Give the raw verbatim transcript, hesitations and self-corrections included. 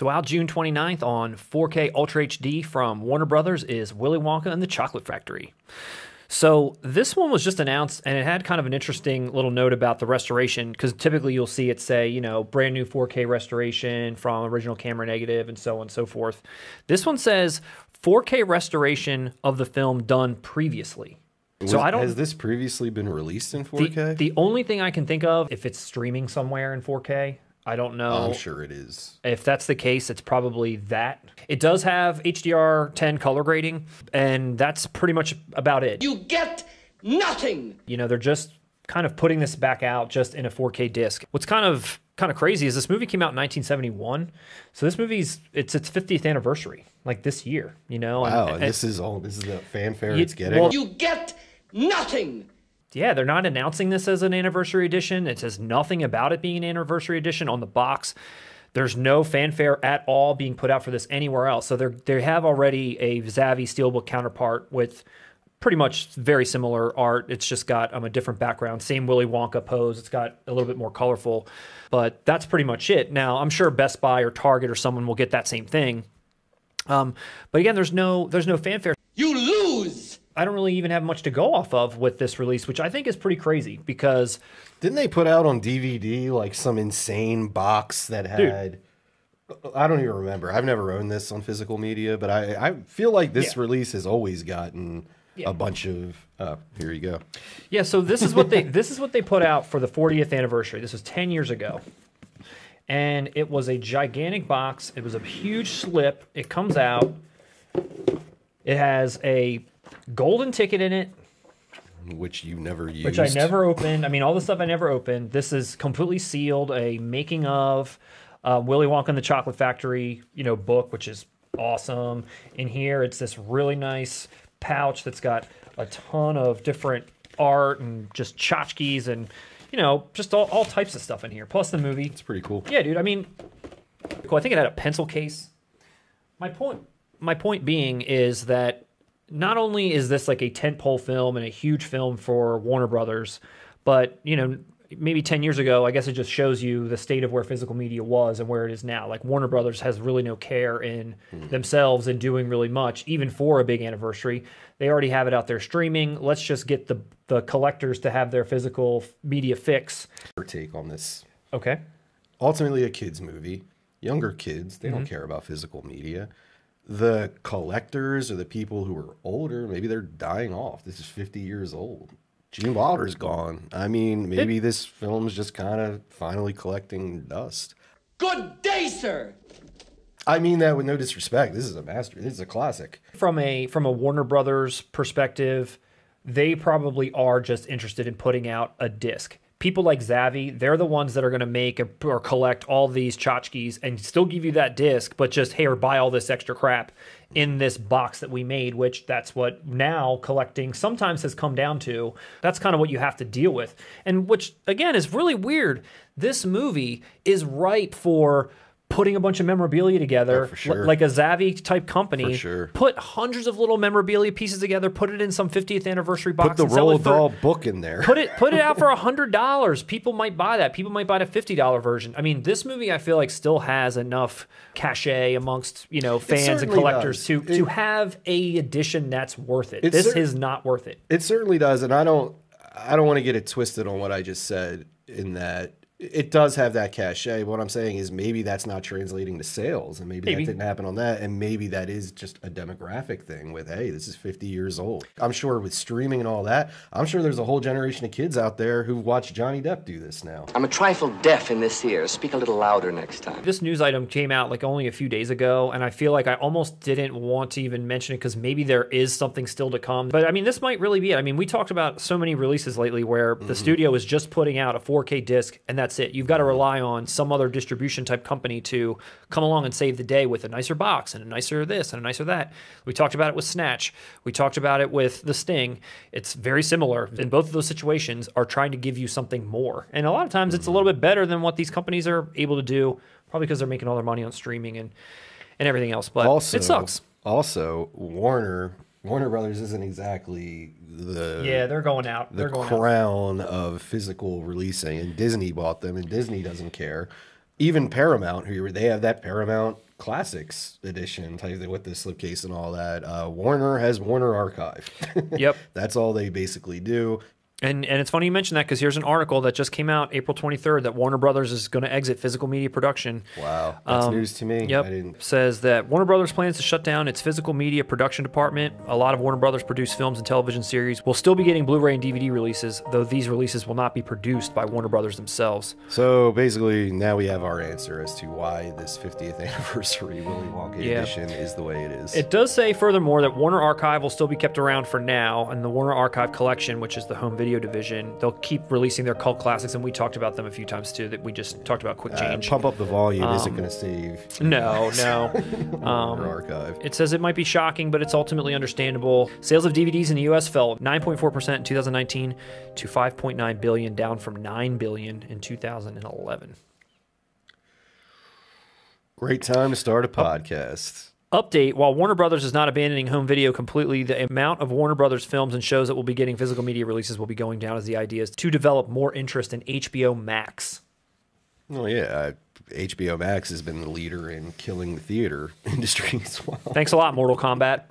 Throughout June twenty-ninth on four K Ultra H D from Warner Brothers is Willy Wonka and the Chocolate Factory. So this one was just announced, and it had kind of an interesting little note about the restoration, because typically you'll see it say, you know, brand new four K restoration from original camera negative and so on and so forth. This one says four K restoration of the film done previously. Was, so I don't, has this previously been released in four K? The, the only thing I can think of, if it's streaming somewhere in four K, I don't know. I'm sure it is. If that's the case, it's probably that. It does have H D R ten color grading, and that's pretty much about it. You get nothing! You know, they're just kind of putting this back out just in a four K disc. What's kind of kind of crazy is this movie came out in nineteen seventy-one, so this movie's it's its fiftieth anniversary, like this year, you know? Wow, and, and, this is all, this is the fanfare you, it's getting. Well, you get nothing! Yeah, they're not announcing this as an anniversary edition. It says nothing about it being an anniversary edition on the box. There's no fanfare at all being put out for this anywhere else. So they they have already a Zavvi SteelBook counterpart with pretty much very similar art. It's just got um, a different background, same Willy Wonka pose. It's got a little bit more colorful, but that's pretty much it. Now, I'm sure Best Buy or Target or someone will get that same thing. Um, but again, there's no there's no fanfare. You lose! I don't really even have much to go off of with this release, which I think is pretty crazy because... Didn't they put out on D V D like some insane box that had... Dude. I don't even remember. I've never owned this on physical media, but I, I feel like this yeah. release has always gotten yeah. a bunch of... Uh, here you go. Yeah, so this is what they this is what they put out for the fortieth anniversary. This was ten years ago. And it was a gigantic box. It was a huge slip. It comes out. It has a... golden ticket in it, which you never used, which I never opened. I mean, all the stuff I never opened. This is completely sealed. A making of uh, Willy Wonka and the Chocolate Factory, you know, book, which is awesome. In here, it's this really nice pouch that's got a ton of different art and just tchotchkes and, you know, just all, all types of stuff in here. Plus the movie. It's pretty cool. Yeah, dude. I mean, cool. I think it had a pencil case. My point, my point being is that. Not only is this like a tentpole film and a huge film for Warner Brothers, but, you know, maybe ten years ago, I guess it just shows you the state of where physical media was and where it is now. Like, Warner Brothers has really no care in mm. themselves and doing really much, even for a big anniversary. They already have it out there streaming. Let's just get the, the collectors to have their physical media fix. Your take on this. Okay. Ultimately, a kid's movie. Younger kids, they mm-hmm. don't care about physical media. The collectors or the people who are older, maybe they're dying off. This is fifty years old. Gene Wilder's gone. I mean, maybe it, this film's just kind of finally collecting dust. Good day, sir! I mean that with no disrespect. This is a master. This is a classic. From a, from a Warner Brothers perspective, they probably are just interested in putting out a disc. People like Zavvi, they're the ones that are going to make or collect all these tchotchkes and still give you that disc, but just, hey, or buy all this extra crap in this box that we made, which that's what now collecting sometimes has come down to. That's kind of what you have to deal with. And which, again, is really weird. This movie is ripe for putting a bunch of memorabilia together, yeah, for sure. Like a Zavvi-type company, for sure. Put hundreds of little memorabilia pieces together, put it in some fiftieth anniversary box, put the and sell Roll it for, Doll book in there. Put it, put it out for one hundred dollars. People might buy that. People might buy the fifty dollar version. I mean, this movie, I feel like, still has enough cachet amongst, you know, fans and collectors does. to it, to have a edition that's worth it. it this is not worth it. It certainly does, and I don't, I don't want to get it twisted on what I just said in that. It does have that cachet. What I'm saying is maybe that's not translating to sales, and maybe, maybe that didn't happen on that, and maybe that is just a demographic thing with, hey, this is fifty years old. I'm sure with streaming and all that, I'm sure there's a whole generation of kids out there who've watched Johnny Depp do this now. I'm a trifle deaf in this ear. Speak a little louder next time. This news item came out like only a few days ago, and I feel like I almost didn't want to even mention it because maybe there is something still to come. But, I mean, this might really be it. I mean, we talked about so many releases lately where mm-hmm. the studio is just putting out a four K disc, and that's That's it. You've got to rely on some other distribution type company to come along and save the day with a nicer box and a nicer this and a nicer that. We talked about it with Snatch. We talked about it with The Sting. It's very similar. In both of those situations are trying to give you something more. And a lot of times it's a little bit better than what these companies are able to do, probably because they're making all their money on streaming and, and everything else. But also, it sucks. Also, Warner... Warner Brothers isn't exactly the yeah they're going out the they're going crown out. of physical releasing, and Disney bought them, and Disney doesn't care. Even Paramount, who they have that Paramount Classics edition type with the slipcase and all that. Uh, Warner has Warner Archive. Yep. That's all they basically do. And and it's funny you mentioned that, because here's an article that just came out April twenty-third that Warner Brothers is going to exit physical media production. Wow, that's um, news to me. Yep, I didn't... says that Warner Brothers plans to shut down its physical media production department. A lot of Warner Brothers produced films and television series will still be getting Blu-ray and D V D releases, though these releases will not be produced by Warner Brothers themselves. So basically, now we have our answer as to why this fiftieth anniversary Willy Wonka yeah. edition is the way it is. It does say, furthermore, that Warner Archive will still be kept around for now, and the Warner Archive Collection, which is the home video division, they'll keep releasing their cult classics, and we talked about them a few times too. That we just talked about Quick Change. Uh, Pump Up the Volume um, isn't going to save. No, no. um, Archive. It says it might be shocking, but it's ultimately understandable. Sales of D V Ds in the U S fell nine point four percent in two thousand nineteen to five point nine billion, down from nine billion in two thousand eleven. Great time to start a podcast. Update, while Warner Brothers is not abandoning home video completely, the amount of Warner Brothers films and shows that will be getting physical media releases will be going down, as the idea is to develop more interest in H B O Max. Oh, yeah. Uh, H B O Max has been the leader in killing the theater industry as well. Thanks a lot, Mortal Kombat.